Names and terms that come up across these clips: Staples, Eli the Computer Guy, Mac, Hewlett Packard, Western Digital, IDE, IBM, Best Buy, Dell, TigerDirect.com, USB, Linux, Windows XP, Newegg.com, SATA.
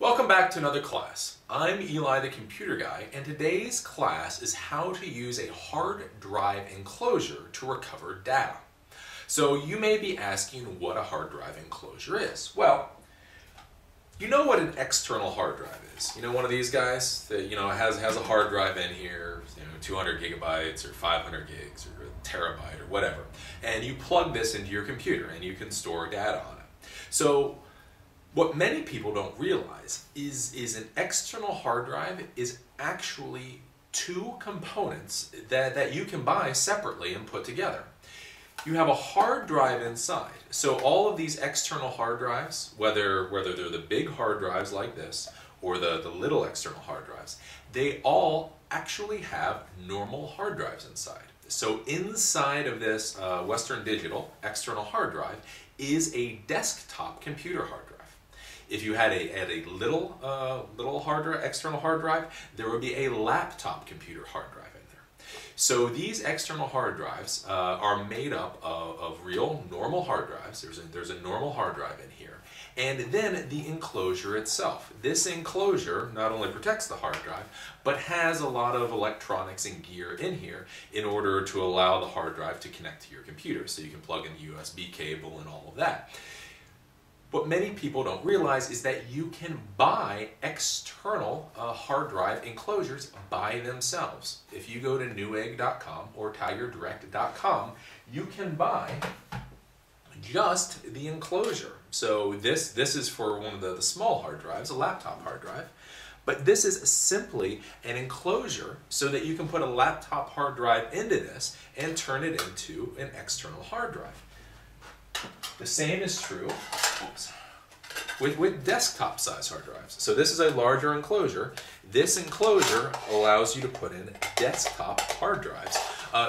Welcome back to another class. I'm Eli the Computer Guy, and today's class is how to use a hard drive enclosure to recover data. So you may be asking what a hard drive enclosure is. Well, you know what an external hard drive is. You know, one of these guys that, you know, has a hard drive in here, you know, 200 gigabytes or 500 gigs or a terabyte or whatever, and you plug this into your computer and you can store data on it. So what many people don't realize is an external hard drive is actually two components that you can buy separately and put together. You have a hard drive inside. So all of these external hard drives, whether they're the big hard drives like this or the little external hard drives, they all actually have normal hard drives inside. So inside of this Western Digital external hard drive is a desktop computer hard drive. If you had a little hard drive, external hard drive, there would be a laptop computer hard drive in there. So these external hard drives are made up of real normal hard drives. There's a normal hard drive in here, and then the enclosure itself. This enclosure not only protects the hard drive, but has a lot of electronics and gear in here in order to allow the hard drive to connect to your computer. So you can plug in the USB cable and all of that. What many people don't realize is that you can buy external hard drive enclosures by themselves. If you go to Newegg.com or TigerDirect.com, you can buy just the enclosure. So this is for one of the small hard drives, a laptop hard drive. But this is simply an enclosure so that you can put a laptop hard drive into this and turn it into an external hard drive. The same is true with desktop size hard drives. So this is a larger enclosure. This enclosure allows you to put in desktop hard drives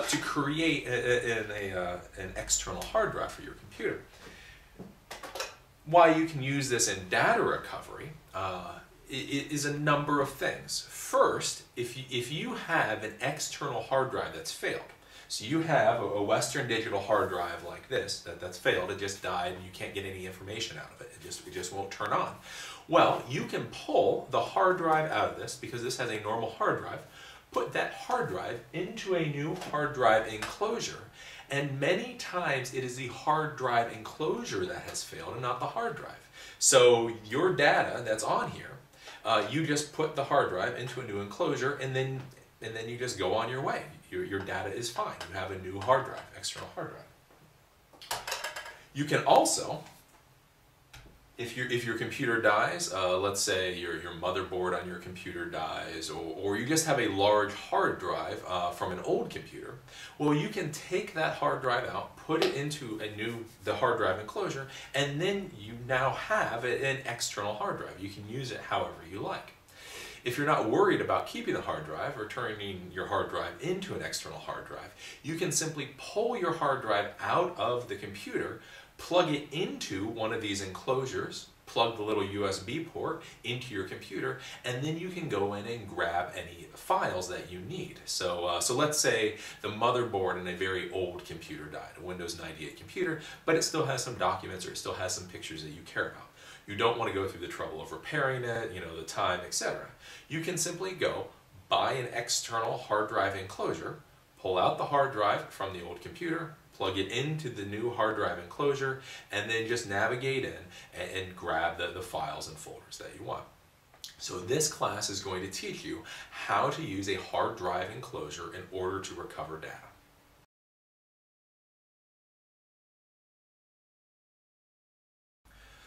to create an external hard drive for your computer. Why you can use this in data recovery is a number of things. First, if you have an external hard drive that's failed, so you have a Western Digital hard drive like this that's failed, it just died and you can't get any information out of it, it just won't turn on. Well, you can pull the hard drive out of this because this has a normal hard drive, put that hard drive into a new hard drive enclosure, and many times it is the hard drive enclosure that has failed and not the hard drive. So your data that's on here, you just put the hard drive into a new enclosure and then you just go on your way. Your data is fine. You have a new hard drive, external hard drive. You can also, if your computer dies, let's say your motherboard on your computer dies, or you just have a large hard drive from an old computer, well, you can take that hard drive out, put it into the hard drive enclosure, and then you now have an external hard drive. You can use it however you like. If you're not worried about keeping the hard drive or turning your hard drive into an external hard drive, you can simply pull your hard drive out of the computer, plug it into one of these enclosures, plug the little USB port into your computer, and then you can go in and grab any files that you need. So, let's say the motherboard in a very old computer died, a Windows 98 computer, but it still has some documents or it still has some pictures that you care about. You don't want to go through the trouble of repairing it, you know, the time, etc. You can simply go buy an external hard drive enclosure, pull out the hard drive from the old computer, plug it into the new hard drive enclosure, and then just navigate in and grab the files and folders that you want. So this class is going to teach you how to use a hard drive enclosure in order to recover data.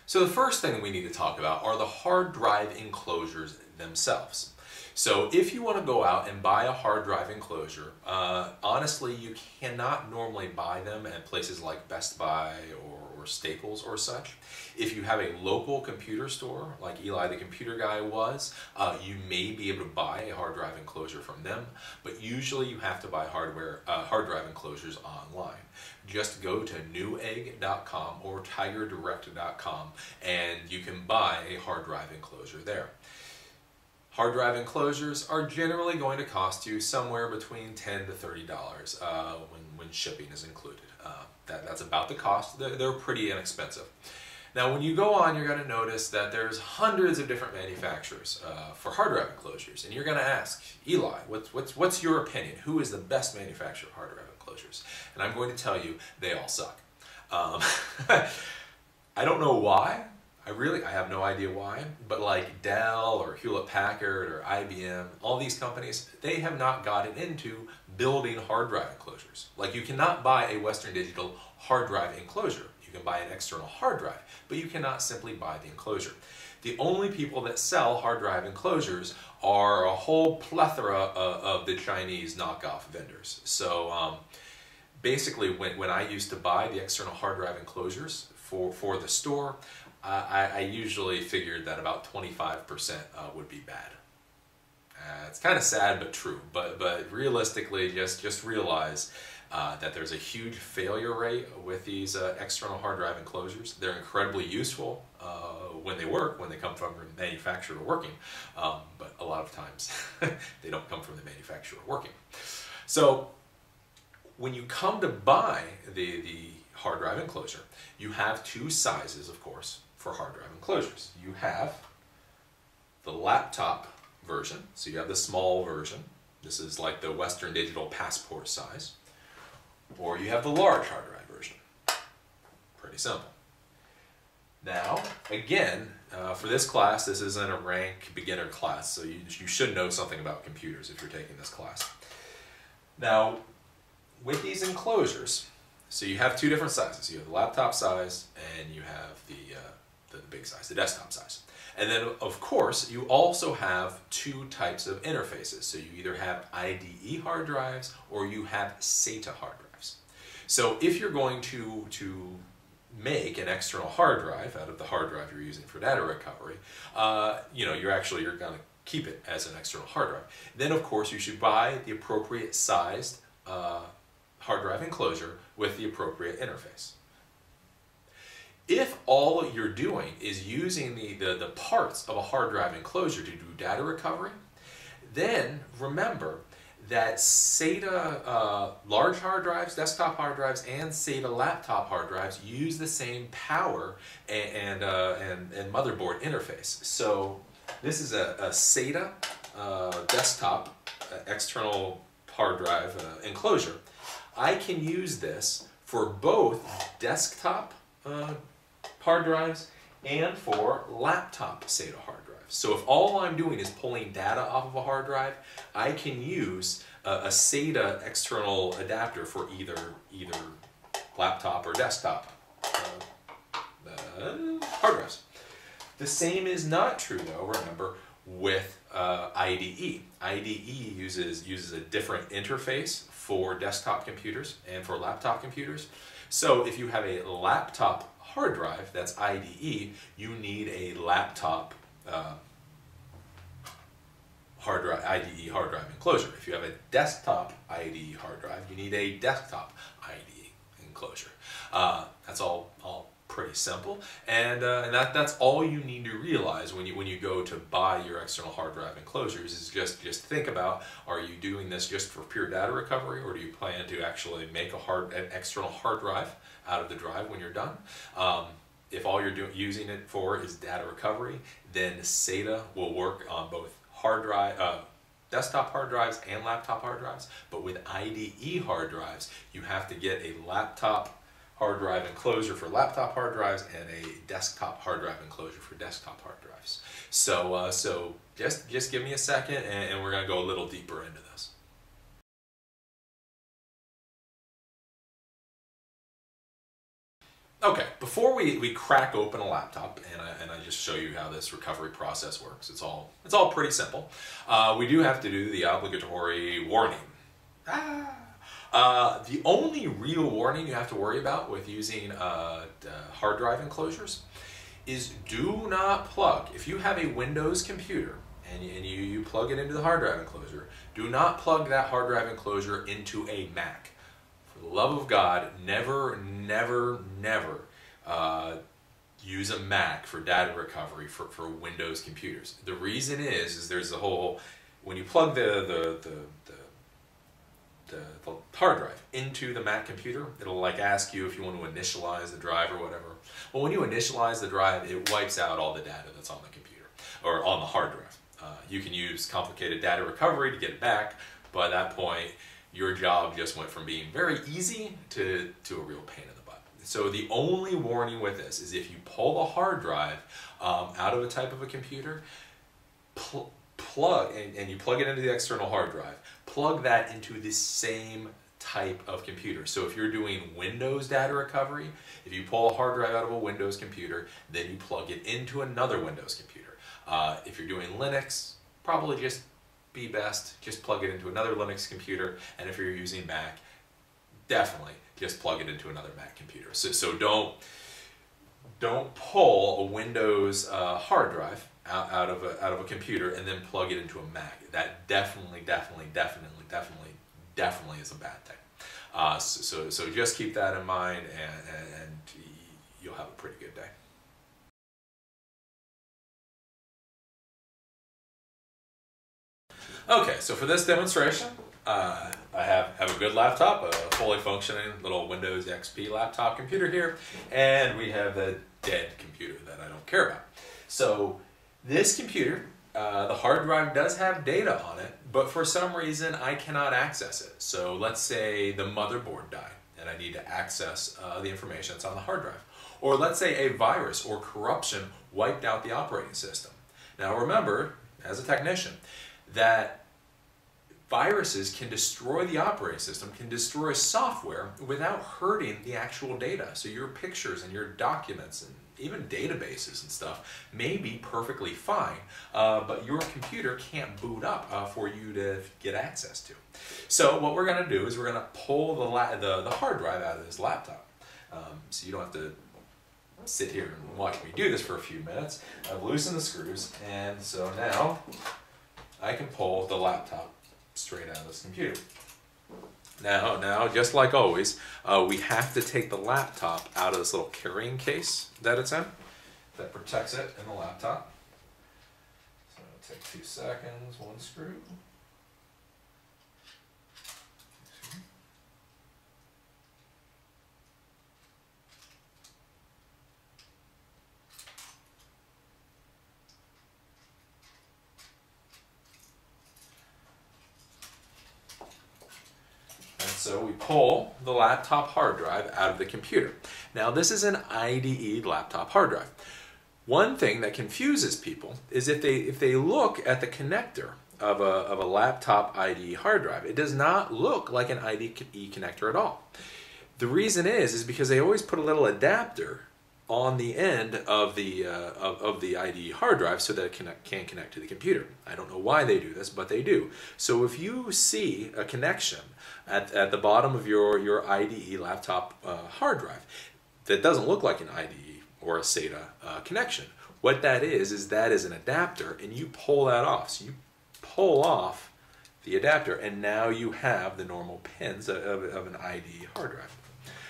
So the first thing we need to talk about are the hard drive enclosures themselves. So if you want to go out and buy a hard drive enclosure, honestly, you cannot normally buy them at places like Best Buy or Staples or such. If you have a local computer store, like Eli the Computer Guy was, you may be able to buy a hard drive enclosure from them, but usually you have to buy hard drive enclosures online. Just go to Newegg.com or TigerDirect.com and you can buy a hard drive enclosure there. Hard drive enclosures are generally going to cost you somewhere between $10 to $30 when shipping is included. That's about the cost. They're pretty inexpensive. Now when you go on, you're going to notice that there's hundreds of different manufacturers for hard drive enclosures, and you're going to ask, Eli, what's your opinion? Who is the best manufacturer of hard drive enclosures? And I'm going to tell you, they all suck. I don't know why. I have no idea why, but like Dell or Hewlett Packard or IBM, all these companies, they have not gotten into building hard drive enclosures. Like you cannot buy a Western Digital hard drive enclosure. You can buy an external hard drive, but you cannot simply buy the enclosure. The only people that sell hard drive enclosures are a whole plethora of the Chinese knockoff vendors. So basically when I used to buy the external hard drive enclosures for the store, I usually figured that about 25% would be bad. It's kind of sad but true, but realistically just realize that there's a huge failure rate with these external hard drive enclosures. They're incredibly useful when they come from the manufacturer working, but a lot of times they don't come from the manufacturer working. So when you come to buy the hard drive enclosure, you have two sizes, of course, for hard drive enclosures. You have the laptop version, so you have the small version. This is like the Western Digital Passport size. Or you have the large hard drive version. Pretty simple. Now, again, for this class, this is in a rank beginner class, so you should know something about computers if you're taking this class. Now, with these enclosures, so you have two different sizes. You have the laptop size and you have the big size, the desktop size. And then, of course, you also have two types of interfaces. So you either have IDE hard drives or you have SATA hard drives. So if you're going to make an external hard drive out of the hard drive you're using for data recovery, you're going to keep it as an external hard drive. Then, of course, you should buy the appropriate sized hard drive enclosure with the appropriate interface. If all you're doing is using the parts of a hard drive enclosure to do data recovery, then remember that SATA large hard drives, desktop hard drives, and SATA laptop hard drives use the same power and motherboard interface. So this is a SATA desktop external hard drive enclosure. I can use this for both desktop hard drives and for laptop SATA hard drives. So if all I'm doing is pulling data off of a hard drive, I can use a SATA external adapter for either laptop or desktop hard drives. The same is not true though, remember, with IDE. IDE uses a different interface for desktop computers and for laptop computers. So if you have a laptop hard drive that's IDE, you need a laptop IDE hard drive enclosure. If you have a desktop IDE hard drive, you need a desktop IDE enclosure. That's all pretty simple, and that's all you need to realize when you go to buy your external hard drive enclosures is just think about, are you doing this just for pure data recovery, or do you plan to actually make an external hard drive out of the drive when you're done? If all you're using it for is data recovery, then SATA will work on both hard drive, desktop hard drives and laptop hard drives. But with IDE hard drives, you have to get a laptop hard drive enclosure for laptop hard drives and a desktop hard drive enclosure for desktop hard drives. So, just give me a second and we're going to go a little deeper into this. Okay, before we crack open a laptop and I just show you how this recovery process works, it's all pretty simple. We do have to do the obligatory warning. The only real warning you have to worry about with using hard drive enclosures is do not plug. If you have a Windows computer and you plug it into the hard drive enclosure, do not plug that hard drive enclosure into a Mac. For the love of God, never use a Mac for data recovery for Windows computers. The reason is there's a whole, when you plug the the hard drive into the Mac computer. It'll like ask you if you want to initialize the drive or whatever. Well, when you initialize the drive, it wipes out all the data that's on the computer or on the hard drive. You can use complicated data recovery to get it back, but at that point, your job just went from being very easy to a real pain in the butt. So the only warning with this is if you pull a hard drive out of a type of a computer, plug and you plug it into the external hard drive, plug that into the same type of computer. So if you're doing Windows data recovery, if you pull a hard drive out of a Windows computer, then you plug it into another Windows computer. If you're doing Linux, probably just be best, just plug it into another Linux computer. And if you're using Mac, definitely just plug it into another Mac computer. So don't pull a Windows hard drive out of a computer and then plug it into a Mac. That definitely is a bad thing. So just keep that in mind, and you'll have a pretty good day. Okay, so for this demonstration, I have a good laptop, a fully functioning little Windows XP laptop computer here, and we have a dead computer that I don't care about. So this computer, the hard drive does have data on it, but for some reason I cannot access it. So let's say the motherboard died and I need to access the information that's on the hard drive. Or let's say a virus or corruption wiped out the operating system. Now remember, as a technician, that viruses can destroy the operating system, can destroy software without hurting the actual data. So your pictures and your documents and even databases and stuff may be perfectly fine, but your computer can't boot up for you to get access to. So what we're going to do is we're going to pull the hard drive out of this laptop. So you don't have to sit here and watch me do this for a few minutes. I've loosened the screws, and so now I can pull the laptop straight out of this computer. Now, just like always, we have to take the laptop out of this little carrying case that it's in, that protects it and the laptop. So it'll take 2 seconds, one screw. So we pull the laptop hard drive out of the computer. Now this is an IDE laptop hard drive. One thing that confuses people is if they look at the connector of a laptop IDE hard drive, it does not look like an IDE connector at all. The reason is because they always put a little adapter on the end of the IDE hard drive so that it can connect to the computer. I don't know why they do this, but they do. So if you see a connection at the bottom of your IDE laptop hard drive that doesn't look like an IDE or a SATA connection, what that is an adapter, and you pull that off. So you pull off the adapter, and now you have the normal pins of an IDE hard drive.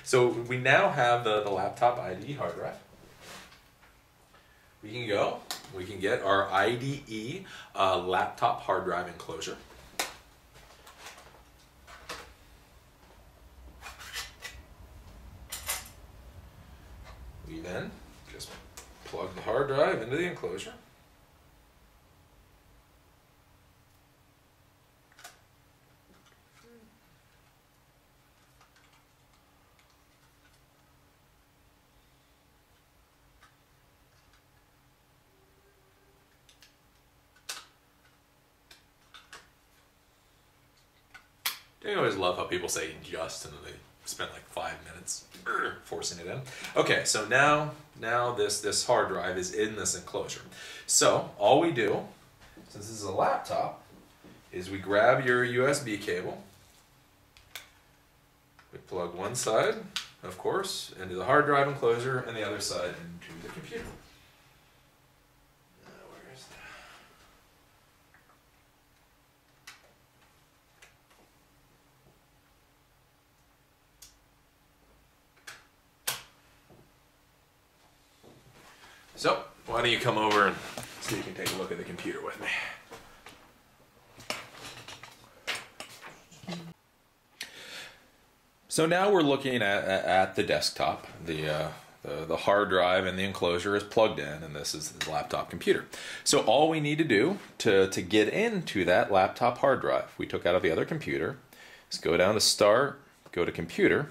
So we now have the laptop IDE hard drive. We can get our IDE laptop hard drive enclosure. We then just plug the hard drive into the enclosure. I always love how people say just, and then they spend like 5 minutes forcing it in. Okay, so now this hard drive is in this enclosure. So all we do, since this is a laptop, is we grab your USB cable, we plug one side, of course, into the hard drive enclosure, and the other side into the computer. So, why don't you come over and so you can take a look at the computer with me. So now we're looking at the desktop. The hard drive and the enclosure is plugged in, and this is the laptop computer. So all we need to do to get into that laptop hard drive we took out of the other computer is go down to Start, go to Computer,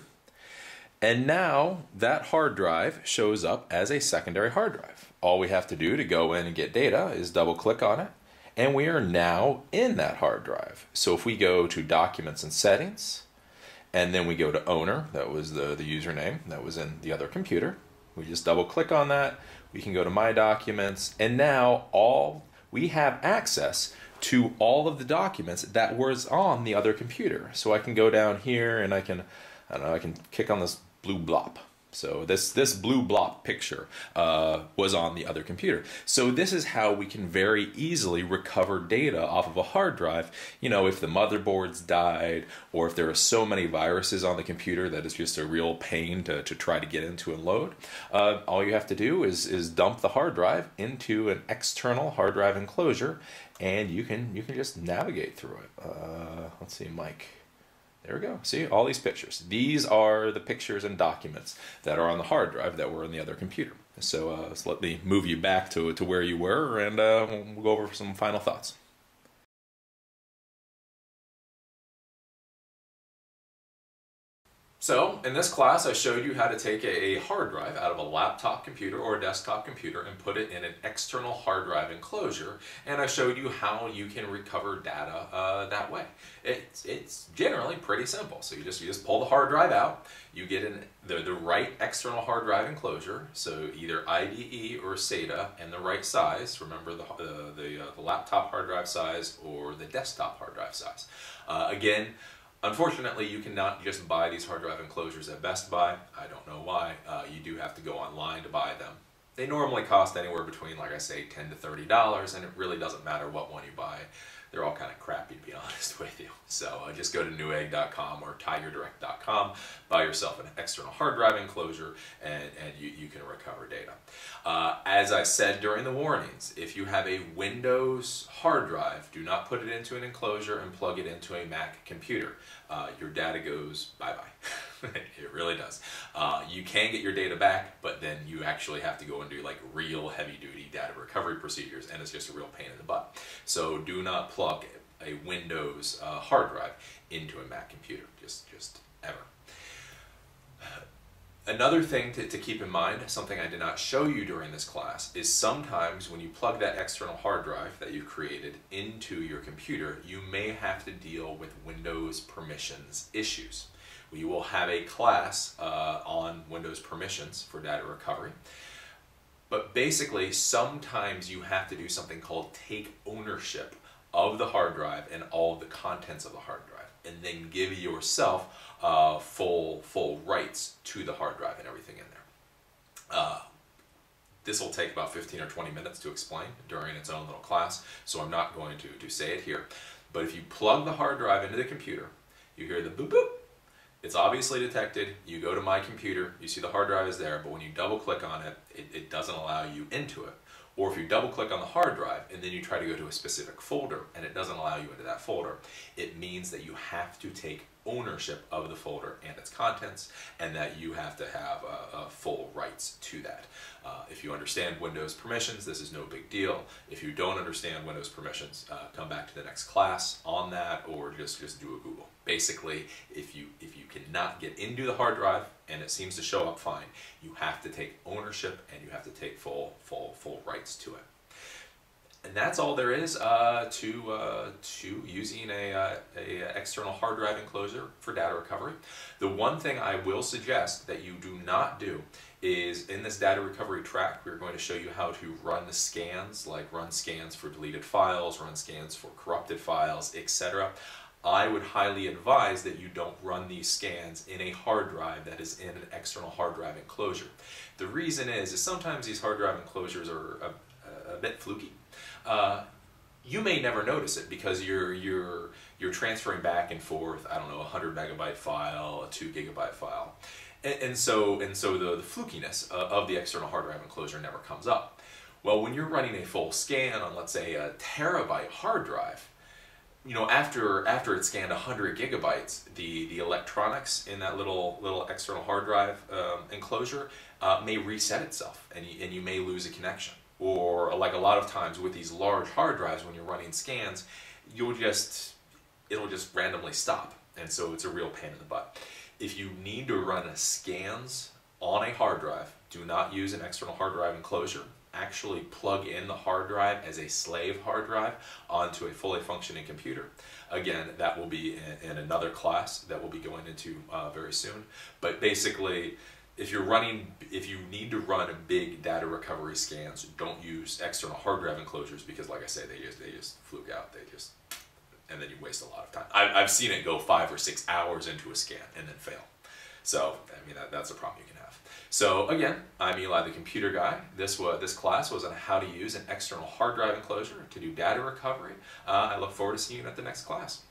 and now that hard drive shows up as a secondary hard drive. All we have to do to go in and get data is double click on it, and we are now in that hard drive. So if we go to Documents and Settings, and then we go to Owner, that was the username that was in the other computer. We just double click on that. We can go to My Documents, and now all we have access to all of the documents that was on the other computer. So I can go down here and I can, I don't know, I can click on this blue blob. So this blue blob picture was on the other computer. So this is how we can very easily recover data off of a hard drive. You know, if the motherboard's died, or if there are so many viruses on the computer that it's just a real pain to try to get into and load, all you have to do is dump the hard drive into an external hard drive enclosure, and you can just navigate through it. Let's see, Mike. There we go. See, all these pictures. These are the pictures and documents that are on the hard drive that were in the other computer. So, so let me move you back to where you were, and we'll go over some final thoughts. So, in this class I showed you how to take a hard drive out of a laptop computer or a desktop computer and put it in an external hard drive enclosure, and I showed you how you can recover data that way. It's generally pretty simple. So you just pull the hard drive out, you get in the right external hard drive enclosure, so either IDE or SATA, and the right size. Remember the laptop hard drive size or the desktop hard drive size. Again, unfortunately, you cannot just buy these hard drive enclosures at Best Buy. I don't know why. You do have to go online to buy them. They normally cost anywhere between, like I say, $10 to $30, and it really doesn't matter what one you buy. They're all kind of crappy, to be honest with you. So just go to Newegg.com or TigerDirect.com, buy yourself an external hard drive enclosure, and you can recover data. As I said during the warnings, if you have a Windows hard drive, do not put it into an enclosure and plug it into a Mac computer. Your data goes bye-bye. It really does. You can get your data back, but then you actually have to go and do like real heavy-duty data recovery procedures, and it's just a real pain in the butt. So do not plug a Windows hard drive into a Mac computer, just ever. Another thing to keep in mind, something I did not show you during this class, is sometimes when you plug that external hard drive that you've created into your computer, you may have to deal with Windows permissions issues. We will have a class on Windows permissions for data recovery. But basically, sometimes you have to do something called take ownership of the hard drive and all of the contents of the hard drive, and then give yourself full rights to the hard drive and everything in there. This will take about 15 or 20 minutes to explain during its own little class, so I'm not going to say it here. But if you plug the hard drive into the computer, you hear the boop boop. It's obviously detected. You go to My Computer, you see the hard drive is there, but when you double click on it, it doesn't allow you into it. Or if you double click on the hard drive and then you try to go to a specific folder and it doesn't allow you into that folder, it means that you have to take ownership of the folder and its contents, and that you have to have full rights to that. If you understand Windows permissions, this is no big deal. If you don't understand Windows permissions, come back to the next class on that, or just do a Google. Basically, if you cannot get into the hard drive and it seems to show up fine, you have to take ownership and you have to take full rights to it. And that's all there is to using a external hard drive enclosure for data recovery. The one thing I will suggest that you do not do is, in this data recovery track, we're going to show you how to run the scans, like run scans for deleted files, run scans for corrupted files, etc. I would highly advise that you don't run these scans in a hard drive that is in an external hard drive enclosure. The reason is sometimes these hard drive enclosures are a bit fluky. You may never notice it because you're transferring back and forth, I don't know, a 100 megabyte file, a 2 gigabyte file, and so the flukiness of the external hard drive enclosure never comes up. Well, when you're running a full scan on, let's say, a terabyte hard drive, you know, after it scanned 100 gigabytes, the electronics in that little external hard drive enclosure may reset itself, and you may lose a connection. Or, like a lot of times with these large hard drives, when you're running scans, it'll just randomly stop, and so it's a real pain in the butt. If you need to run scans on a hard drive, do not use an external hard drive enclosure. Actually plug in the hard drive as a slave hard drive onto a fully functioning computer. Again, that will be in another class that we'll be going into very soon. But basically, if you need to run big data recovery scans, don't use external hard drive enclosures, because like I say, they just fluke out. And then you waste a lot of time. I've seen it go 5 or 6 hours into a scan and then fail. So, I mean, that's a problem you can have. So again, I'm Eli the Computer Guy. This class was on how to use an external hard drive enclosure to do data recovery. I look forward to seeing you at the next class.